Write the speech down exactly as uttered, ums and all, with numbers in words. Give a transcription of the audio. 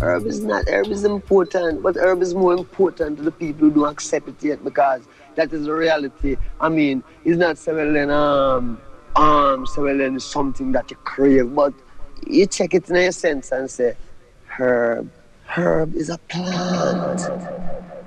Herb is not, herb is important, but herb is more important to the people who don't accept it yet, because that is the reality. I mean, it's not cerulean um, um, cerulean is something that you crave, but you check it in your sense and say, herb, herb is a plant.